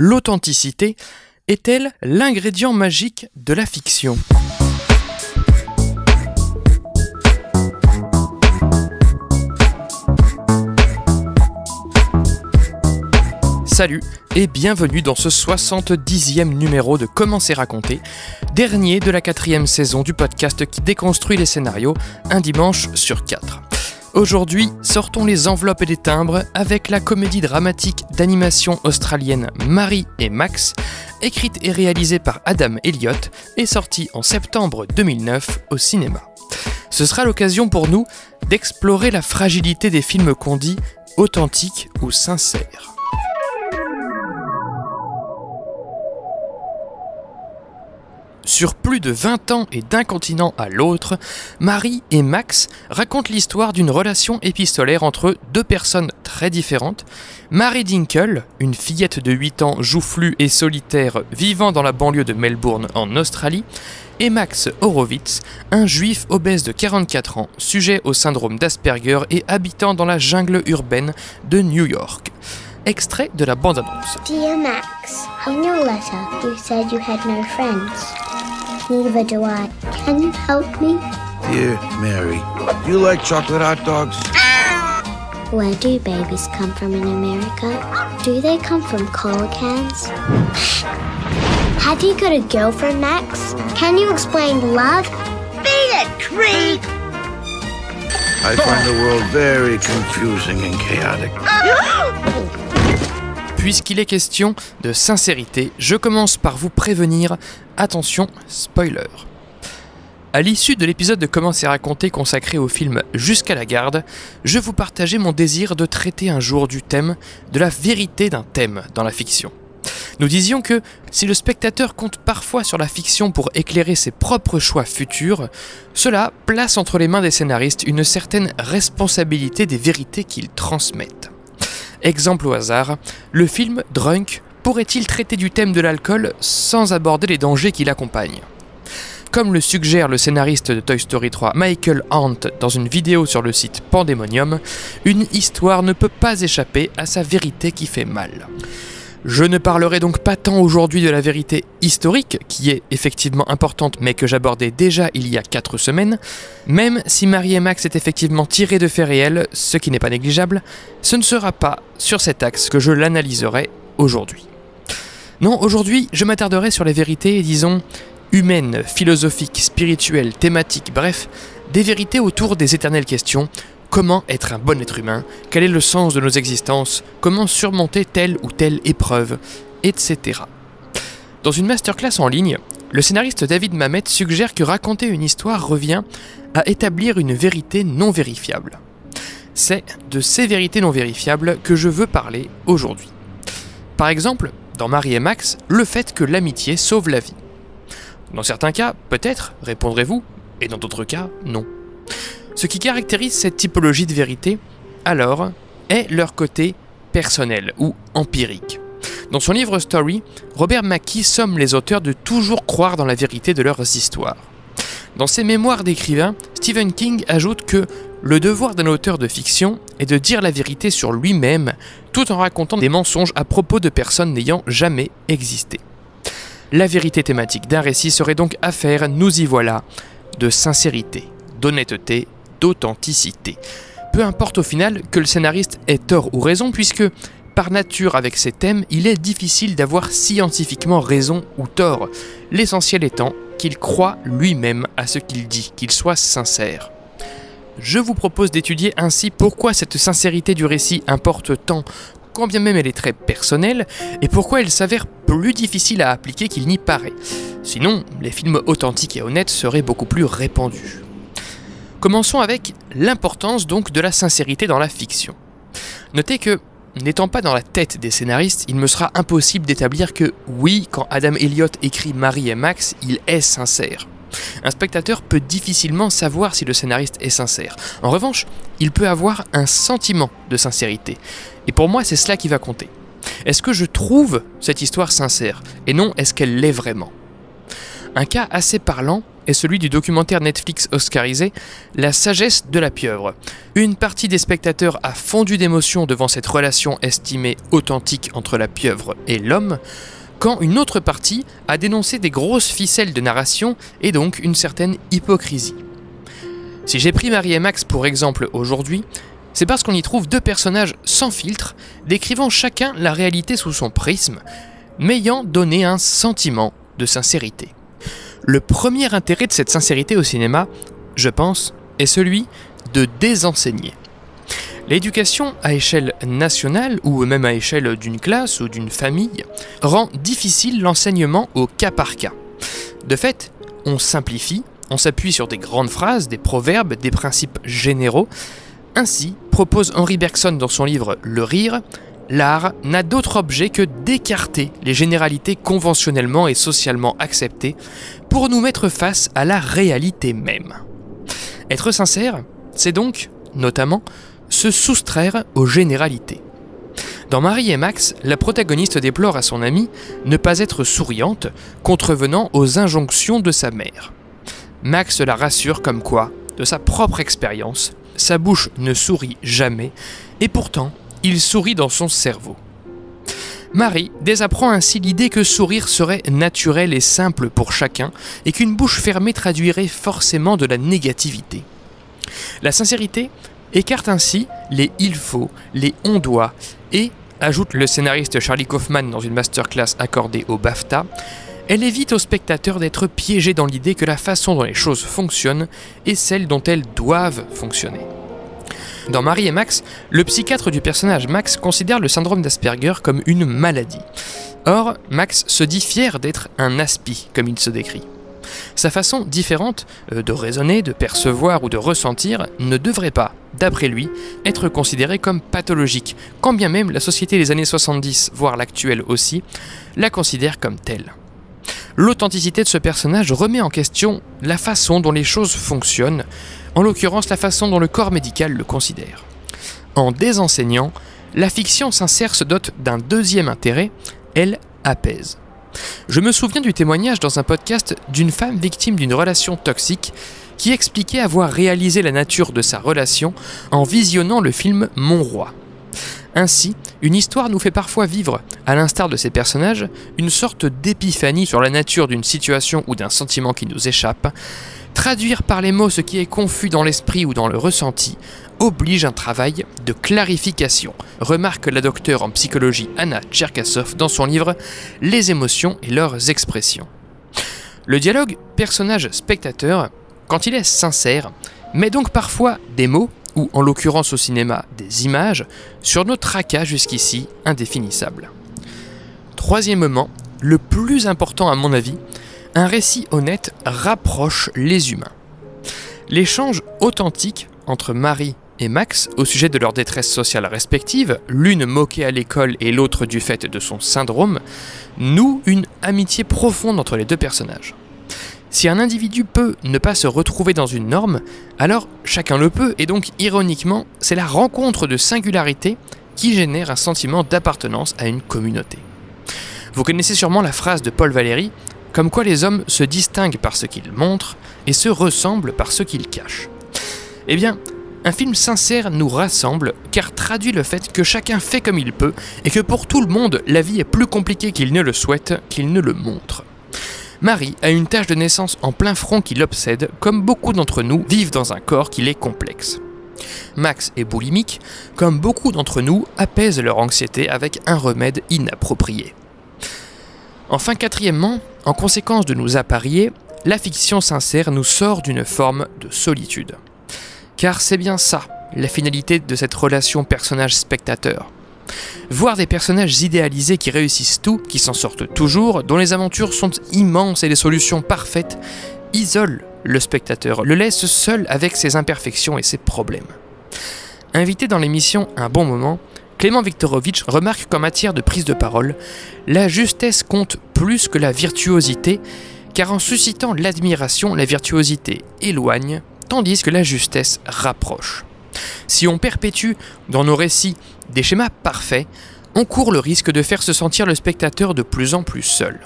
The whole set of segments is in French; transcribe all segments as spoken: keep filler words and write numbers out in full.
l'authenticité est-elle l'ingrédient magique de la fiction ? Salut et bienvenue dans ce soixante-dixième numéro de Comment c'est raconté, dernier de la quatrième saison du podcast qui déconstruit les scénarios, un dimanche sur quatre. Aujourd'hui, sortons les enveloppes et les timbres avec la comédie dramatique d'animation australienne Mary et Max, écrite et réalisée par Adam Elliot et sortie en septembre deux mille neuf au cinéma. Ce sera l'occasion pour nous d'explorer la fragilité des films qu'on dit authentiques ou sincères. Sur plus de vingt ans et d'un continent à l'autre, Mary et Max racontent l'histoire d'une relation épistolaire entre deux personnes très différentes. Marie Dinkel, une fillette de huit ans joufflue et solitaire vivant dans la banlieue de Melbourne en Australie, et Max Horowitz, un juif obèse de quarante-quatre ans, sujet au syndrome d'Asperger et habitant dans la jungle urbaine de New York. Extrait de la bande-annonce. Dear Max, in your letter, you said you had no friends. Neither do I. Can you help me? Dear Mary, do you like chocolate hot dogs? Where do babies come from in America? Do they come from cola cans? Have you got a girlfriend, Max? Can you explain love? Be a creep! I find the world very confusing and chaotic. Puisqu'il est question de sincérité, je commence par vous prévenir, attention, spoiler. À l'issue de l'épisode de Comment c'est raconté consacré au film Jusqu'à la garde, je vous partageais mon désir de traiter un jour du thème, de la vérité d'un thème dans la fiction. Nous disions que si le spectateur compte parfois sur la fiction pour éclairer ses propres choix futurs, cela place entre les mains des scénaristes une certaine responsabilité des vérités qu'ils transmettent. Exemple au hasard, le film Drunk pourrait-il traiter du thème de l'alcool sans aborder les dangers qui l'accompagnent ? Comme le suggère le scénariste de Toy Story trois Michael Hunt dans une vidéo sur le site Pandemonium, une histoire ne peut pas échapper à sa vérité qui fait mal. Je ne parlerai donc pas tant aujourd'hui de la vérité historique, qui est effectivement importante mais que j'abordais déjà il y a quatre semaines, même si Mary et Max est effectivement tiré de faits réels, ce qui n'est pas négligeable, ce ne sera pas sur cet axe que je l'analyserai aujourd'hui. Non, aujourd'hui, je m'attarderai sur les vérités, disons, humaines, philosophiques, spirituelles, thématiques, bref, des vérités autour des éternelles questions. Comment être un bon être humain? Quel est le sens de nos existences? Comment surmonter telle ou telle épreuve? Etc. Dans une masterclass en ligne, le scénariste David Mamet suggère que raconter une histoire revient à établir une vérité non vérifiable. C'est de ces vérités non vérifiables que je veux parler aujourd'hui. Par exemple, dans Mary et Max, le fait que l'amitié sauve la vie. Dans certains cas, peut-être, répondrez-vous, et dans d'autres cas, non. Ce qui caractérise cette typologie de vérité, alors, est leur côté personnel ou empirique. Dans son livre Story, Robert McKee somme les auteurs de toujours croire dans la vérité de leurs histoires. Dans ses mémoires d'écrivain, Stephen King ajoute que le devoir d'un auteur de fiction est de dire la vérité sur lui-même, tout en racontant des mensonges à propos de personnes n'ayant jamais existé. La vérité thématique d'un récit serait donc affaire, nous y voilà, de sincérité, d'honnêteté, d'authenticité. Peu importe au final que le scénariste ait tort ou raison, puisque, par nature avec ces thèmes, il est difficile d'avoir scientifiquement raison ou tort, l'essentiel étant qu'il croit lui-même à ce qu'il dit, qu'il soit sincère. Je vous propose d'étudier ainsi pourquoi cette sincérité du récit importe tant, quand bien même elle est très personnelle, et pourquoi elle s'avère plus difficile à appliquer qu'il n'y paraît. Sinon, les films authentiques et honnêtes seraient beaucoup plus répandus. Commençons avec l'importance donc de la sincérité dans la fiction. Notez que, n'étant pas dans la tête des scénaristes, il me sera impossible d'établir que oui, quand Adam Elliot écrit Mary et Max, il est sincère. Un spectateur peut difficilement savoir si le scénariste est sincère. En revanche, il peut avoir un sentiment de sincérité. Et pour moi, c'est cela qui va compter. Est-ce que je trouve cette histoire sincère? Et non, est-ce qu'elle l'est vraiment? Un cas assez parlant est celui du documentaire Netflix oscarisé La sagesse de la pieuvre. Une partie des spectateurs a fondu d'émotion devant cette relation estimée authentique entre la pieuvre et l'homme, quand une autre partie a dénoncé des grosses ficelles de narration et donc une certaine hypocrisie. Si j'ai pris Mary et Max pour exemple aujourd'hui, c'est parce qu'on y trouve deux personnages sans filtre, décrivant chacun la réalité sous son prisme, m'ayant donné un sentiment de sincérité. Le premier intérêt de cette sincérité au cinéma, je pense, est celui de désenseigner. L'éducation à échelle nationale, ou même à échelle d'une classe ou d'une famille, rend difficile l'enseignement au cas par cas. De fait, on simplifie, on s'appuie sur des grandes phrases, des proverbes, des principes généraux. Ainsi, propose Henri Bergson dans son livre Le Rire, l'art n'a d'autre objet que d'écarter les généralités conventionnellement et socialement acceptées pour nous mettre face à la réalité même. Être sincère, c'est donc, notamment, se soustraire aux généralités. Dans Mary et Max, la protagoniste déplore à son amie ne pas être souriante, contrevenant aux injonctions de sa mère. Max la rassure comme quoi, de sa propre expérience, sa bouche ne sourit jamais, et pourtant, il sourit dans son cerveau. Mary désapprend ainsi l'idée que sourire serait naturel et simple pour chacun, et qu'une bouche fermée traduirait forcément de la négativité. La sincérité écarte ainsi les « il faut », les « on doit » et, ajoute le scénariste Charlie Kaufman dans une masterclass accordée au BAFTA, elle évite aux spectateurs d'être piégés dans l'idée que la façon dont les choses fonctionnent est celle dont elles doivent fonctionner. Dans Mary et Max, le psychiatre du personnage Max considère le syndrome d'Asperger comme une maladie. Or, Max se dit fier d'être un aspi, comme il se décrit. Sa façon différente de raisonner, de percevoir ou de ressentir ne devrait pas, d'après lui, être considérée comme pathologique, quand bien même la société des années soixante-dix, voire l'actuelle aussi, la considère comme telle. L'authenticité de ce personnage remet en question la façon dont les choses fonctionnent, en l'occurrence la façon dont le corps médical le considère. En désenseignant, la fiction sincère se dote d'un deuxième intérêt, elle apaise. Je me souviens du témoignage dans un podcast d'une femme victime d'une relation toxique qui expliquait avoir réalisé la nature de sa relation en visionnant le film Mon Roi. Ainsi, une histoire nous fait parfois vivre, à l'instar de ces personnages, une sorte d'épiphanie sur la nature d'une situation ou d'un sentiment qui nous échappe. Traduire par les mots ce qui est confus dans l'esprit ou dans le ressenti oblige un travail de clarification, remarque la docteure en psychologie Anna Tcherkassof dans son livre « Les émotions et leurs expressions ». Le dialogue personnage-spectateur, quand il est sincère, met donc parfois des mots, ou en l'occurrence au cinéma, des images, sur nos tracas jusqu'ici indéfinissables. Troisièmement, le plus important à mon avis, un récit honnête rapproche les humains. L'échange authentique entre Mary et Max au sujet de leur détresse sociale respective, l'une moquée à l'école et l'autre du fait de son syndrome, noue une amitié profonde entre les deux personnages. Si un individu peut ne pas se retrouver dans une norme, alors chacun le peut, et donc ironiquement, c'est la rencontre de singularités qui génère un sentiment d'appartenance à une communauté. Vous connaissez sûrement la phrase de Paul Valéry, comme quoi les hommes se distinguent par ce qu'ils montrent et se ressemblent par ce qu'ils cachent. Eh bien, un film sincère nous rassemble car traduit le fait que chacun fait comme il peut et que pour tout le monde, la vie est plus compliquée qu'il ne le souhaite, qu'il ne le montre. Mary a une tache de naissance en plein front qui l'obsède, comme beaucoup d'entre nous vivent dans un corps qui l'est complexe. Max est boulimique, comme beaucoup d'entre nous apaise leur anxiété avec un remède inapproprié. Enfin, quatrièmement, en conséquence de nous apparier, la fiction sincère nous sort d'une forme de solitude. Car c'est bien ça, la finalité de cette relation personnage-spectateur. Voir des personnages idéalisés qui réussissent tout, qui s'en sortent toujours, dont les aventures sont immenses et les solutions parfaites, isole le spectateur, le laisse seul avec ses imperfections et ses problèmes. Invité dans l'émission Un bon moment, Clément Viktorovitch remarque qu'en matière de prise de parole, la justesse compte plus que la virtuosité, car en suscitant l'admiration, la virtuosité éloigne, tandis que la justesse rapproche. Si on perpétue dans nos récits des schémas parfaits, on court le risque de faire se sentir le spectateur de plus en plus seul.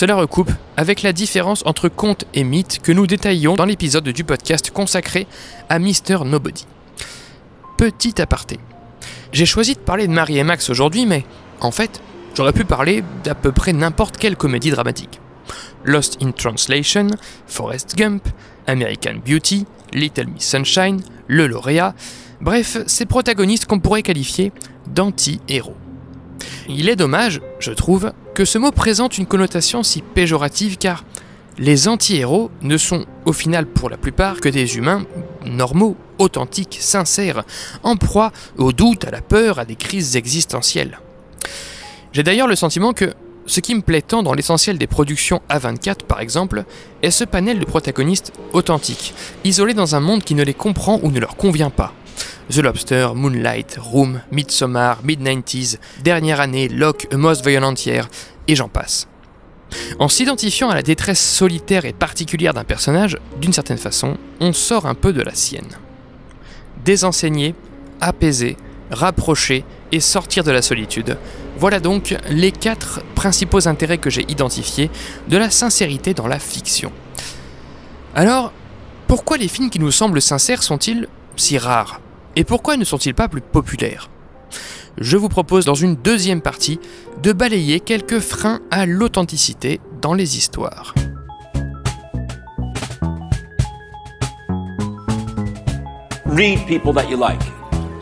Cela recoupe avec la différence entre conte et mythe que nous détaillions dans l'épisode du podcast consacré à mister Nobody. Petit aparté. J'ai choisi de parler de Mary et Max aujourd'hui, mais en fait, j'aurais pu parler d'à peu près n'importe quelle comédie dramatique. Lost in Translation, Forrest Gump, American Beauty, Little Miss Sunshine, Le Lauréat, bref, ces protagonistes qu'on pourrait qualifier d'anti-héros. Il est dommage, je trouve, que ce mot présente une connotation si péjorative car les anti-héros ne sont au final pour la plupart que des humains normaux, authentiques, sincères, en proie au doute, à la peur, à des crises existentielles. J'ai d'ailleurs le sentiment que ce qui me plaît tant dans l'essentiel des productions A vingt-quatre par exemple, est ce panel de protagonistes authentiques, isolés dans un monde qui ne les comprend ou ne leur convient pas. The Lobster, Moonlight, Room, Midsommar, Mid-90s, Dernière Année, Locke, A Most Violent Year, et j'en passe. En s'identifiant à la détresse solitaire et particulière d'un personnage, d'une certaine façon, on sort un peu de la sienne. Désenseigner, apaiser, rapprocher et sortir de la solitude, voilà donc les quatre principaux intérêts que j'ai identifiés de la sincérité dans la fiction. Alors, pourquoi les films qui nous semblent sincères sont-ils si rares ? Et pourquoi ne sont-ils pas plus populaires ? Je vous propose dans une deuxième partie de balayer quelques freins à l'authenticité dans les histoires. Read people that you like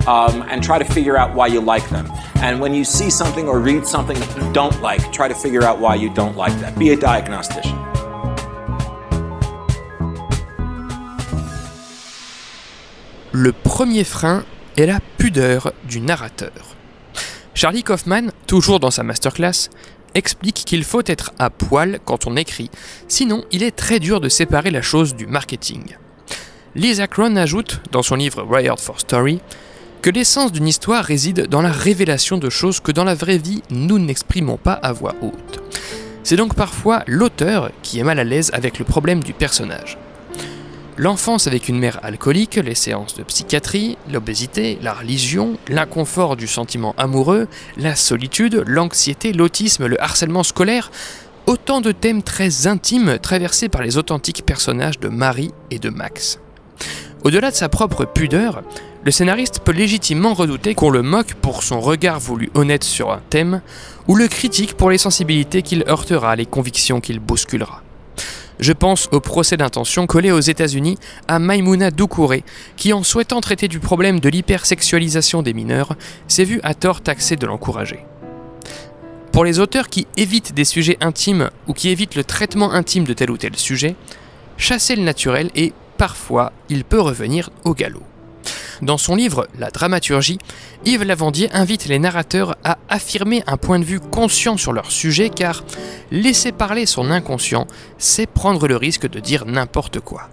um, and try to figure out why you like them. And when you see something or read something that you don't like, try to figure out why you don't like that. Be a diagnostician. Le premier frein est la pudeur du narrateur. Charlie Kaufman, toujours dans sa masterclass, explique qu'il faut être à poil quand on écrit, sinon il est très dur de séparer la chose du marketing. Lisa Crohn ajoute, dans son livre Wired for Story, que l'essence d'une histoire réside dans la révélation de choses que dans la vraie vie nous n'exprimons pas à voix haute. C'est donc parfois l'auteur qui est mal à l'aise avec le problème du personnage. L'enfance avec une mère alcoolique, les séances de psychiatrie, l'obésité, la religion, l'inconfort du sentiment amoureux, la solitude, l'anxiété, l'autisme, le harcèlement scolaire, autant de thèmes très intimes traversés par les authentiques personnages de Mary et de Max. Au-delà de sa propre pudeur, le scénariste peut légitimement redouter qu'on le moque pour son regard voulu honnête sur un thème, ou le critique pour les sensibilités qu'il heurtera, les convictions qu'il bousculera. Je pense au procès d'intention collé aux États-Unis à Maimouna Doucouré, qui en souhaitant traiter du problème de l'hypersexualisation des mineurs, s'est vue à tort taxée de l'encourager. Pour les auteurs qui évitent des sujets intimes ou qui évitent le traitement intime de tel ou tel sujet, chasser le naturel et, parfois, il peut revenir au galop. Dans son livre La dramaturgie, Yves Lavandier invite les narrateurs à affirmer un point de vue conscient sur leur sujet car laisser parler son inconscient, c'est prendre le risque de dire n'importe quoi.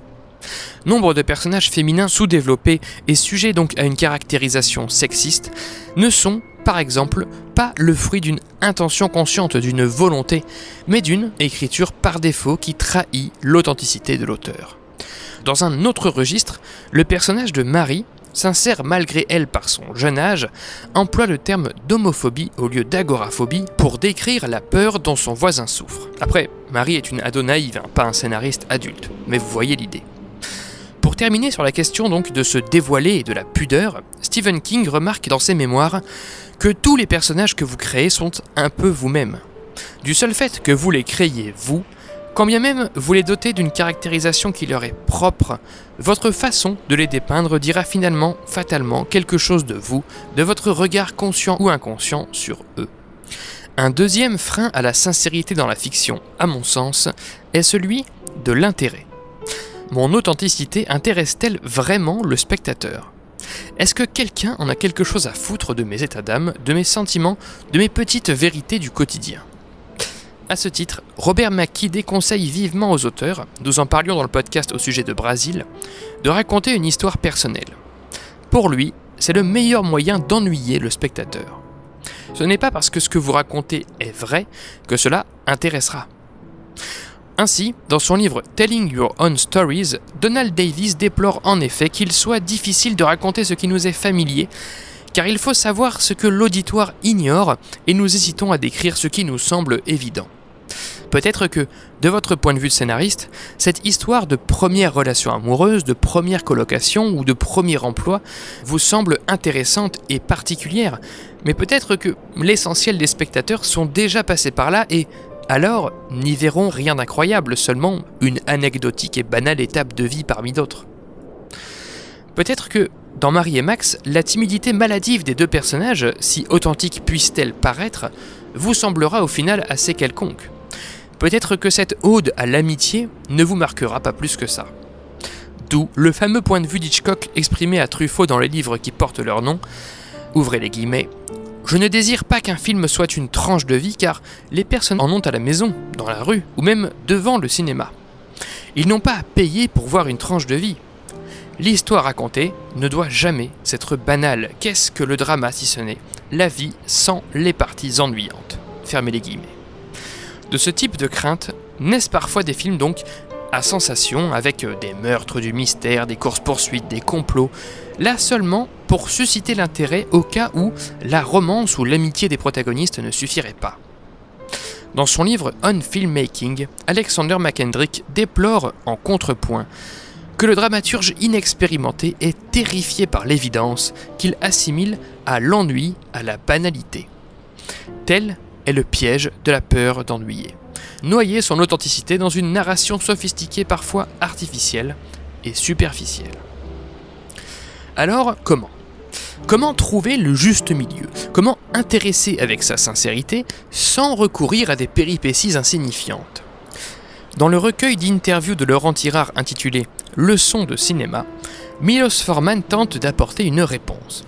Nombre de personnages féminins sous-développés et sujets donc à une caractérisation sexiste ne sont, par exemple, pas le fruit d'une intention consciente, d'une volonté, mais d'une écriture par défaut qui trahit l'authenticité de l'auteur. Dans un autre registre, le personnage de Mary, sincère malgré elle par son jeune âge, emploie le terme d'homophobie au lieu d'agoraphobie pour décrire la peur dont son voisin souffre. Après, Mary est une ado naïve, hein, pas un scénariste adulte, mais vous voyez l'idée. Pour terminer sur la question donc de se dévoiler et de la pudeur, Stephen King remarque dans ses mémoires que tous les personnages que vous créez sont un peu vous-même. Du seul fait que vous les créez vous, quand bien même vous les dotez d'une caractérisation qui leur est propre, votre façon de les dépeindre dira finalement, fatalement, quelque chose de vous, de votre regard conscient ou inconscient sur eux. Un deuxième frein à la sincérité dans la fiction, à mon sens, est celui de l'intérêt. Mon authenticité intéresse-t-elle vraiment le spectateur ? Est-ce que quelqu'un en a quelque chose à foutre de mes états d'âme, de mes sentiments, de mes petites vérités du quotidien ? À ce titre, Robert McKee déconseille vivement aux auteurs, nous en parlions dans le podcast au sujet de Brasil, de raconter une histoire personnelle. Pour lui, c'est le meilleur moyen d'ennuyer le spectateur. Ce n'est pas parce que ce que vous racontez est vrai que cela intéressera. Ainsi, dans son livre Telling Your Own Stories, Donald Davies déplore en effet qu'il soit difficile de raconter ce qui nous est familier, car il faut savoir ce que l'auditoire ignore et nous hésitons à décrire ce qui nous semble évident. peut-être que, de votre point de vue de scénariste, cette histoire de première relation amoureuse, de première colocation ou de premier emploi vous semble intéressante et particulière, mais peut-être que l'essentiel des spectateurs sont déjà passés par là et, alors, n'y verront rien d'incroyable, seulement une anecdotique et banale étape de vie parmi d'autres. Peut-être que, dans Mary et Max, la timidité maladive des deux personnages, si authentique puisse-t-elle paraître, vous semblera au final assez quelconque. Peut-être que cette ode à l'amitié ne vous marquera pas plus que ça. D'où le fameux point de vue d'Hitchcock exprimé à Truffaut dans les livres qui portent leur nom, ouvrez les guillemets, « Je ne désire pas qu'un film soit une tranche de vie car les personnes en ont à la maison, dans la rue ou même devant le cinéma. Ils n'ont pas à payer pour voir une tranche de vie. » L'histoire racontée ne doit jamais s'être banale. Qu'est-ce que le drama si ce n'est la vie sans les parties ennuyantes. Fermez les guillemets. De ce type de crainte naissent parfois des films donc à sensation, avec des meurtres, du mystère, des courses-poursuites, des complots, là seulement pour susciter l'intérêt au cas où la romance ou l'amitié des protagonistes ne suffirait pas. Dans son livre On Filmmaking, Alexander McKendrick déplore en contrepoint que le dramaturge inexpérimenté est terrifié par l'évidence qu'il assimile à l'ennui, à la banalité. Tel est le piège de la peur d'ennuyer. Noyer son authenticité dans une narration sophistiquée, parfois artificielle et superficielle. Alors, comment ? Comment trouver le juste milieu ? Comment intéresser avec sa sincérité sans recourir à des péripéties insignifiantes ? Dans le recueil d'interviews de Laurent Tirard intitulé « Leçons de cinéma », Milos Forman tente d'apporter une réponse.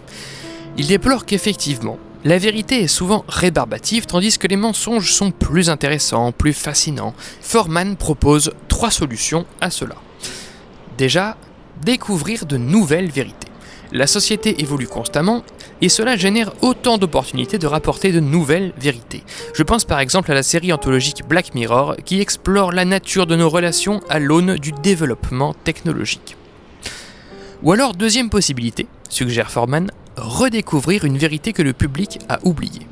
Il déplore qu'effectivement, la vérité est souvent rébarbative tandis que les mensonges sont plus intéressants, plus fascinants. Forman propose trois solutions à cela. Déjà, découvrir de nouvelles vérités. La société évolue constamment et cela génère autant d'opportunités de rapporter de nouvelles vérités. Je pense par exemple à la série anthologique Black Mirror qui explore la nature de nos relations à l'aune du développement technologique. Ou alors deuxième possibilité, suggère Forman, redécouvrir une vérité que le public a oubliée.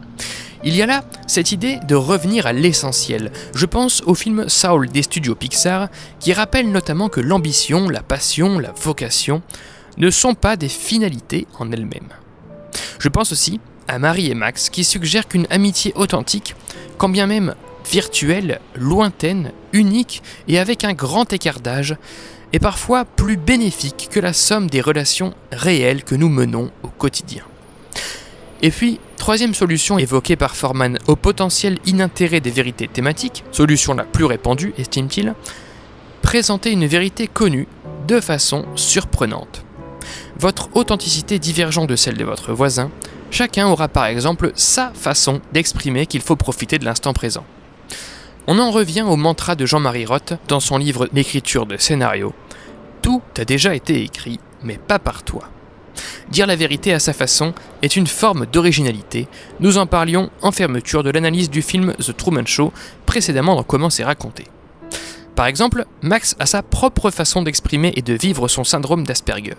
Il y a là cette idée de revenir à l'essentiel. Je pense au film Soul des studios Pixar qui rappelle notamment que l'ambition, la passion, la vocation ne sont pas des finalités en elles-mêmes. Je pense aussi à Mary et Max qui suggèrent qu'une amitié authentique, quand bien même virtuelle, lointaine, unique et avec un grand écart d'âge, est parfois plus bénéfique que la somme des relations réelles que nous menons au quotidien. Et puis, troisième solution évoquée par Forman au potentiel inintérêt des vérités thématiques, solution la plus répandue, estime-t-il, présenter une vérité connue de façon surprenante. Votre authenticité divergeant de celle de votre voisin, chacun aura par exemple sa façon d'exprimer qu'il faut profiter de l'instant présent. On en revient au mantra de Jean-Marie Roth dans son livre L'écriture de scénario. Tout a déjà été écrit, mais pas par toi. Dire la vérité à sa façon est une forme d'originalité. Nous en parlions en fermeture de l'analyse du film The Truman Show, précédemment dans Comment c'est raconté. Par exemple, Max a sa propre façon d'exprimer et de vivre son syndrome d'Asperger.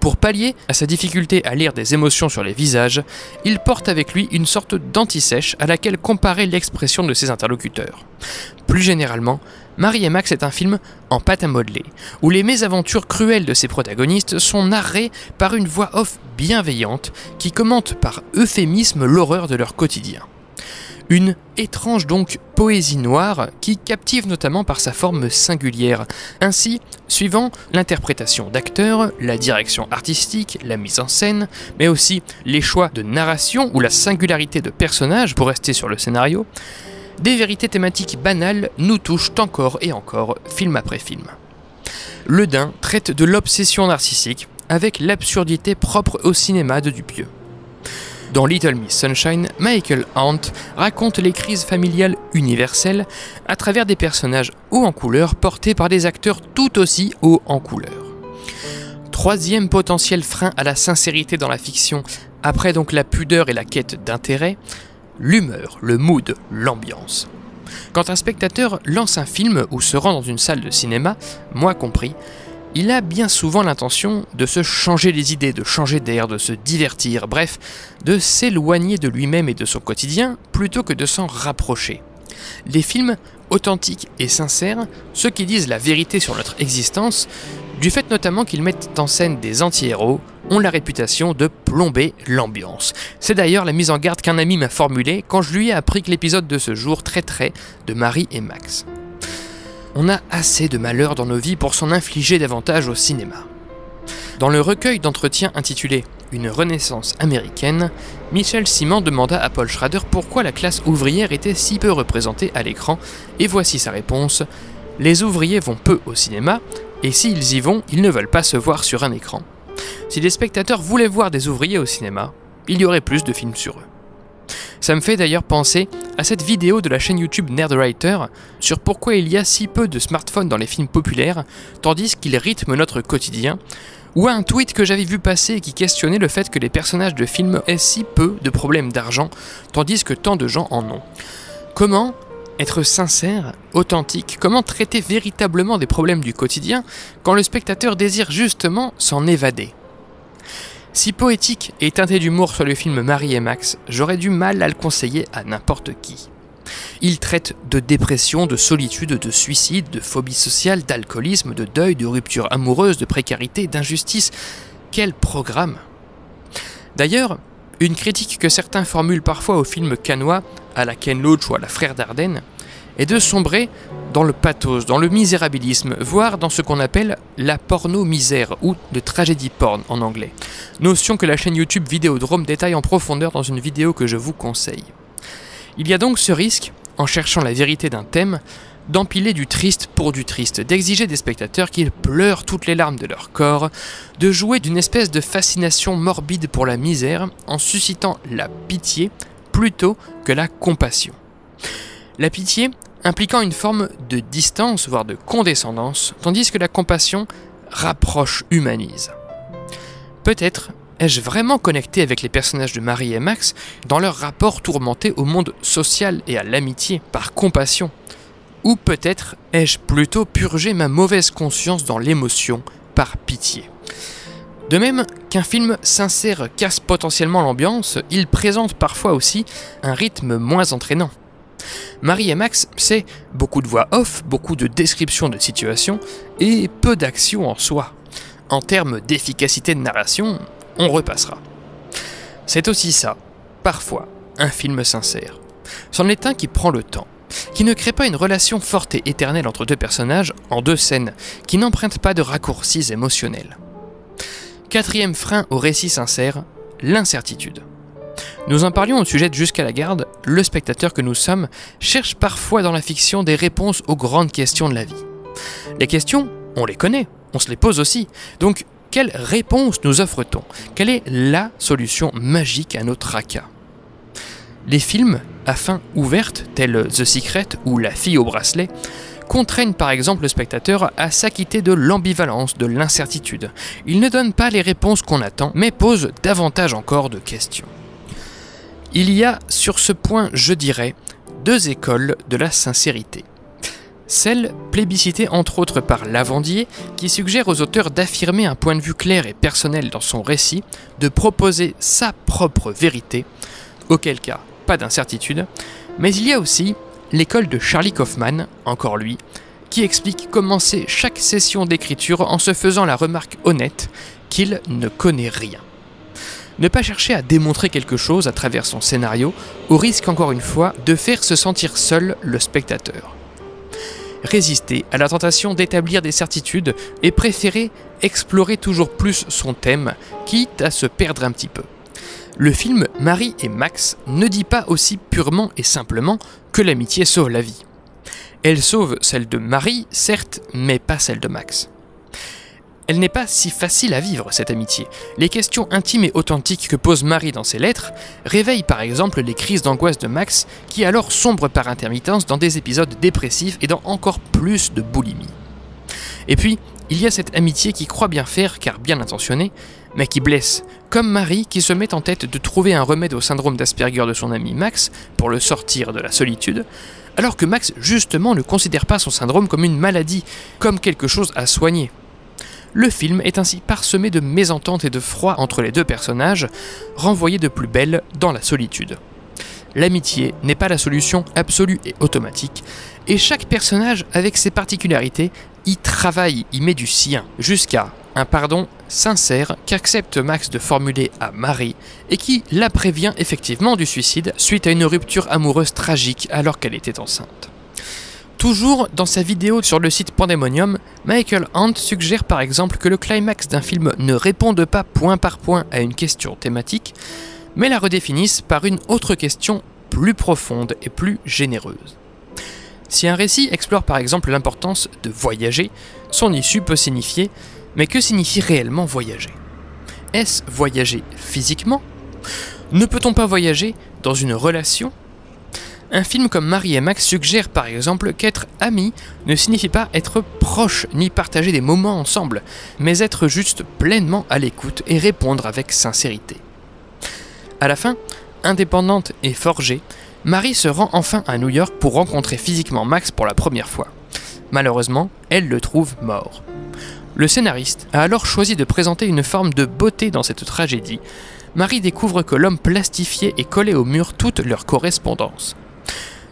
Pour pallier à sa difficulté à lire des émotions sur les visages, il porte avec lui une sorte d'anti-sèche à laquelle comparer l'expression de ses interlocuteurs. Plus généralement, Mary et Max est un film en pâte à modeler, où les mésaventures cruelles de ses protagonistes sont narrées par une voix off bienveillante qui commente par euphémisme l'horreur de leur quotidien. Une étrange donc poésie noire qui captive notamment par sa forme singulière. Ainsi, suivant l'interprétation d'acteurs, la direction artistique, la mise en scène, mais aussi les choix de narration ou la singularité de personnages pour rester sur le scénario, des vérités thématiques banales nous touchent encore et encore, film après film. Le Dain traite de l'obsession narcissique avec l'absurdité propre au cinéma de Dupieux. Dans Little Miss Sunshine, Michael Hunt raconte les crises familiales universelles à travers des personnages hauts en couleur portés par des acteurs tout aussi hauts en couleur. Troisième potentiel frein à la sincérité dans la fiction, après donc la pudeur et la quête d'intérêt, l'humeur, le mood, l'ambiance. Quand un spectateur lance un film ou se rend dans une salle de cinéma, moi compris, il a bien souvent l'intention de se changer les idées, de changer d'air, de se divertir, bref, de s'éloigner de lui-même et de son quotidien plutôt que de s'en rapprocher. les films authentiques et sincères, ceux qui disent la vérité sur notre existence, du fait notamment qu'ils mettent en scène des anti-héros, ont la réputation de plomber l'ambiance. C'est d'ailleurs la mise en garde qu'un ami m'a formulée quand je lui ai appris que l'épisode de ce jour traiterait de Mary et Max. On a assez de malheurs dans nos vies pour s'en infliger davantage au cinéma. Dans le recueil d'entretiens intitulé « Une renaissance américaine », Michel Simon demanda à Paul Schrader pourquoi la classe ouvrière était si peu représentée à l'écran, et voici sa réponse « Les ouvriers vont peu au cinéma, et s'ils y vont, ils ne veulent pas se voir sur un écran. Si les spectateurs voulaient voir des ouvriers au cinéma, il y aurait plus de films sur eux. » Ça me fait d'ailleurs penser à cette vidéo de la chaîne YouTube Nerdwriter sur pourquoi il y a si peu de smartphones dans les films populaires, tandis qu'ils rythment notre quotidien, ou à un tweet que j'avais vu passer et qui questionnait le fait que les personnages de films aient si peu de problèmes d'argent, tandis que tant de gens en ont. Comment être sincère, authentique, comment traiter véritablement des problèmes du quotidien quand le spectateur désire justement s'en évader ? Si poétique et teinté d'humour sur le film Mary et Max, j'aurais du mal à le conseiller à n'importe qui. Il traite de dépression, de solitude, de suicide, de phobie sociale, d'alcoolisme, de deuil, de rupture amoureuse, de précarité, d'injustice. Quel programme! D'ailleurs, une critique que certains formulent parfois au film canois, à la Ken Loach ou à la Frère Dardenne, est de sombrer dans le pathos, dans le misérabilisme, voire dans ce qu'on appelle la porno-misère ou de tragédie porn en anglais, notion que la chaîne YouTube Vidéodrome détaille en profondeur dans une vidéo que je vous conseille. Il y a donc ce risque, en cherchant la vérité d'un thème, d'empiler du triste pour du triste, d'exiger des spectateurs qu'ils pleurent toutes les larmes de leur corps, de jouer d'une espèce de fascination morbide pour la misère en suscitant la pitié plutôt que la compassion. La pitié impliquant une forme de distance, voire de condescendance, tandis que la compassion rapproche, humanise. Peut-être ai-je vraiment connecté avec les personnages de Mary et Max dans leur rapport tourmenté au monde social et à l'amitié par compassion? Ou peut-être ai-je plutôt purgé ma mauvaise conscience dans l'émotion par pitié? De même qu'un film sincère casse potentiellement l'ambiance, il présente parfois aussi un rythme moins entraînant. Mary et Max, c'est beaucoup de voix off, beaucoup de descriptions de situations et peu d'action en soi. En termes d'efficacité de narration, on repassera. C'est aussi ça, parfois, un film sincère. C'en est un qui prend le temps, qui ne crée pas une relation forte et éternelle entre deux personnages en deux scènes, qui n'emprunte pas de raccourcis émotionnels. Quatrième frein au récit sincère, l'incertitude. Nous en parlions au sujet de Jusqu'à la garde, le spectateur que nous sommes cherche parfois dans la fiction des réponses aux grandes questions de la vie. Les questions, on les connaît, on se les pose aussi, donc quelle réponse nous offre-t-on? Quelle est la solution magique à nos tracas? Les films à fin ouverte, tels The Secret ou La fille au bracelet, contraignent par exemple le spectateur à s'acquitter de l'ambivalence, de l'incertitude. Ils ne donnent pas les réponses qu'on attend, mais posent davantage encore de questions. Il y a sur ce point, je dirais, deux écoles de la sincérité. Celle plébiscitée entre autres par Lavandier, qui suggère aux auteurs d'affirmer un point de vue clair et personnel dans son récit, de proposer sa propre vérité, auquel cas pas d'incertitude, mais il y a aussi l'école de Charlie Kaufman, encore lui, qui explique commencer chaque session d'écriture en se faisant la remarque honnête qu'il ne connaît rien. Ne pas chercher à démontrer quelque chose à travers son scénario, au risque encore une fois de faire se sentir seul le spectateur. Résister à la tentation d'établir des certitudes et préférer explorer toujours plus son thème, quitte à se perdre un petit peu. Le film Mary et Max ne dit pas aussi purement et simplement que l'amitié sauve la vie. Elle sauve celle de Mary, certes, mais pas celle de Max. Elle n'est pas si facile à vivre, cette amitié. Les questions intimes et authentiques que pose Mary dans ses lettres réveillent par exemple les crises d'angoisse de Max, qui alors sombre par intermittence dans des épisodes dépressifs et dans encore plus de boulimie. Et puis, il y a cette amitié qui croit bien faire car bien intentionnée, mais qui blesse, comme Mary qui se met en tête de trouver un remède au syndrome d'Asperger de son ami Max pour le sortir de la solitude, alors que Max justement ne considère pas son syndrome comme une maladie, comme quelque chose à soigner. Le film est ainsi parsemé de mésententes et de froid entre les deux personnages, renvoyés de plus belle dans la solitude. l'amitié n'est pas la solution absolue et automatique, et chaque personnage, avec ses particularités, y travaille, y met du sien, jusqu'à un pardon sincère qu'accepte Max de formuler à Marie et qui la prévient effectivement du suicide suite à une rupture amoureuse tragique alors qu'elle était enceinte. Toujours dans sa vidéo sur le site Pandemonium, Michael Hunt suggère par exemple que le climax d'un film ne réponde pas point par point à une question thématique, mais la redéfinisse par une autre question plus profonde et plus généreuse. Si un récit explore par exemple l'importance de voyager, son issue peut signifier « mais que signifie réellement voyager » ? Est-ce voyager physiquement ? Ne peut-on pas voyager dans une relation ? Un film comme Mary et Max suggère par exemple qu'être ami ne signifie pas être proche ni partager des moments ensemble, mais être juste pleinement à l'écoute et répondre avec sincérité. À la fin, indépendante et forgée, Marie se rend enfin à New York pour rencontrer physiquement Max pour la première fois. Malheureusement, elle le trouve mort. Le scénariste a alors choisi de présenter une forme de beauté dans cette tragédie. Marie découvre que l'homme plastifiait et collait au mur toute leur correspondance.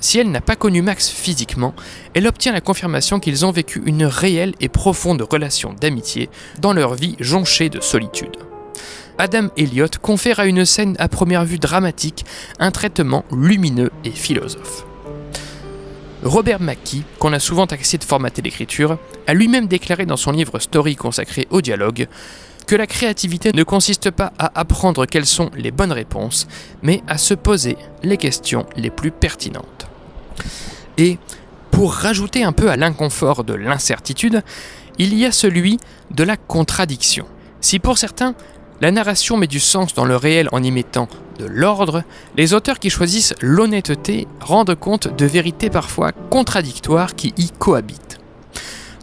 Si elle n'a pas connu Max physiquement, elle obtient la confirmation qu'ils ont vécu une réelle et profonde relation d'amitié dans leur vie jonchée de solitude. Adam Elliot confère à une scène à première vue dramatique un traitement lumineux et philosophe. Robert McKee, qu'on a souvent taxé de formater l'écriture, a lui-même déclaré dans son livre Story consacré au dialogue que la créativité ne consiste pas à apprendre quelles sont les bonnes réponses, mais à se poser les questions les plus pertinentes. Et pour rajouter un peu à l'inconfort de l'incertitude, il y a celui de la contradiction. Si pour certains, la narration met du sens dans le réel en y mettant de l'ordre, les auteurs qui choisissent l'honnêteté rendent compte de vérités parfois contradictoires qui y cohabitent.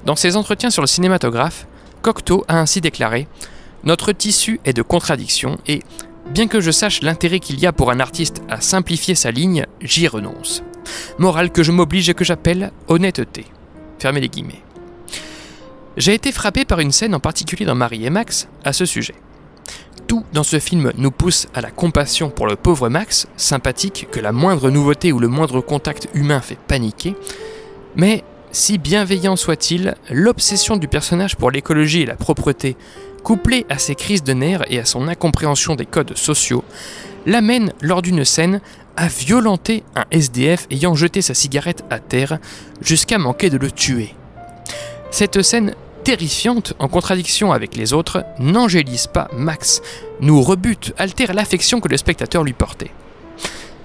Dans ses entretiens sur le cinématographe, Cocteau a ainsi déclaré « Notre tissu est de contradictions et, bien que je sache l'intérêt qu'il y a pour un artiste à simplifier sa ligne, j'y renonce. Morale que je m'oblige et que j'appelle honnêteté. » Fermez les guillemets. J'ai été frappé par une scène en particulier dans Marie et Max à ce sujet. Tout dans ce film nous pousse à la compassion pour le pauvre Max, sympathique que la moindre nouveauté ou le moindre contact humain fait paniquer, mais si bienveillant soit-il, l'obsession du personnage pour l'écologie et la propreté, couplée à ses crises de nerfs et à son incompréhension des codes sociaux, l'amène lors d'une scène à violenter un S D F ayant jeté sa cigarette à terre jusqu'à manquer de le tuer. Cette scène terrifiante, en contradiction avec les autres, n'angélise pas Max, nous rebute, altère l'affection que le spectateur lui portait.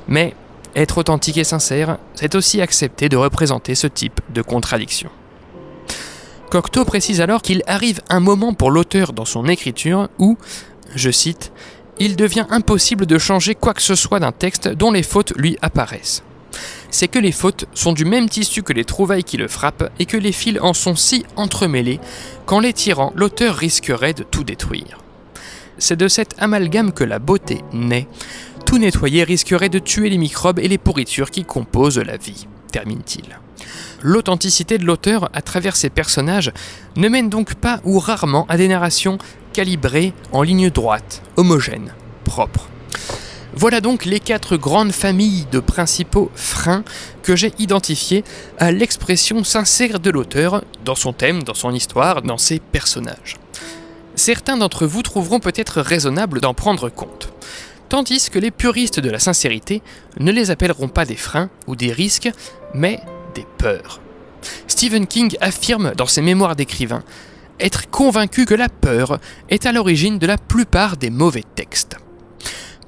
Mais être authentique et sincère, c'est aussi accepter de représenter ce type de contradiction. Cocteau précise alors qu'il arrive un moment pour l'auteur dans son écriture où, je cite, « il devient impossible de changer quoi que ce soit d'un texte dont les fautes lui apparaissent. » C'est que les fautes sont du même tissu que les trouvailles qui le frappent et que les fils en sont si entremêlés qu'en les tirant, l'auteur risquerait de tout détruire. C'est de cet amalgame que la beauté naît. Tout nettoyer risquerait de tuer les microbes et les pourritures qui composent la vie, termine-t-il. L'authenticité de l'auteur à travers ses personnages ne mène donc pas ou rarement à des narrations calibrées en ligne droite, homogènes, propres. Voilà donc les quatre grandes familles de principaux freins que j'ai identifiés à l'expression sincère de l'auteur, dans son thème, dans son histoire, dans ses personnages. Certains d'entre vous trouveront peut-être raisonnable d'en prendre compte, tandis que les puristes de la sincérité ne les appelleront pas des freins ou des risques, mais des peurs. Stephen King affirme dans ses mémoires d'écrivain être convaincu que la peur est à l'origine de la plupart des mauvais textes.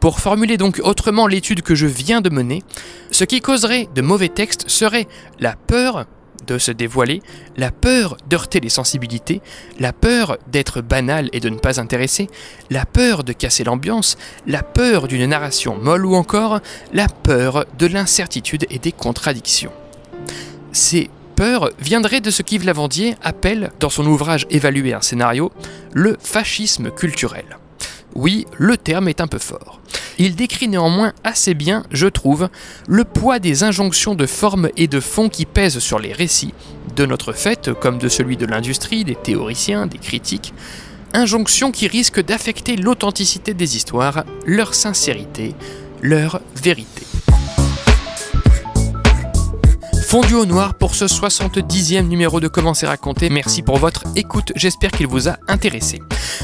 Pour formuler donc autrement l'étude que je viens de mener, ce qui causerait de mauvais textes serait la peur de se dévoiler, la peur d'heurter les sensibilités, la peur d'être banal et de ne pas intéresser, la peur de casser l'ambiance, la peur d'une narration molle ou encore la peur de l'incertitude et des contradictions. Ces peurs viendraient de ce qu'Yves Lavandier appelle, dans son ouvrage Évaluer un scénario, le fascisme culturel. Oui, le terme est un peu fort. Il décrit néanmoins assez bien, je trouve, le poids des injonctions de forme et de fond qui pèsent sur les récits, de notre fait comme de celui de l'industrie, des théoriciens, des critiques, injonctions qui risquent d'affecter l'authenticité des histoires, leur sincérité, leur vérité. fondu au noir pour ce soixante-dixième numéro de Comment c'est raconté. Merci pour votre écoute, j'espère qu'il vous a intéressé.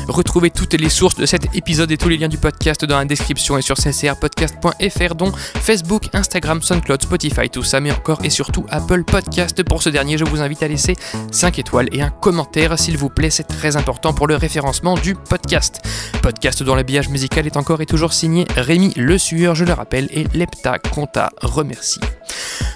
Retrouvez toutes les sources de cet épisode et tous les liens du podcast dans la description et sur c c r podcast point f r, dont Facebook, Instagram, Soundcloud, Spotify, tout ça, mais encore et surtout Apple Podcast. Pour ce dernier, je vous invite à laisser cinq étoiles et un commentaire, s'il vous plaît, c'est très important pour le référencement du podcast. Podcast dont l'habillage musical est encore et toujours signé Rémi Le Sueur, je le rappelle, et Lepta Conta remercie.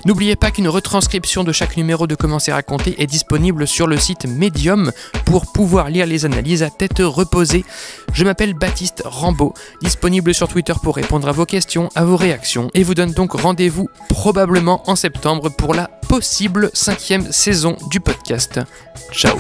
N'oubliez pas qu'une retranscription de chaque numéro de Comment c'est raconté est disponible sur le site Medium pour pouvoir lire les analyses à tête reposée. Je m'appelle Baptiste Rambaud, disponible sur Twitter pour répondre à vos questions, à vos réactions, et vous donne donc rendez-vous probablement en septembre pour la possible cinquième saison du podcast. Ciao.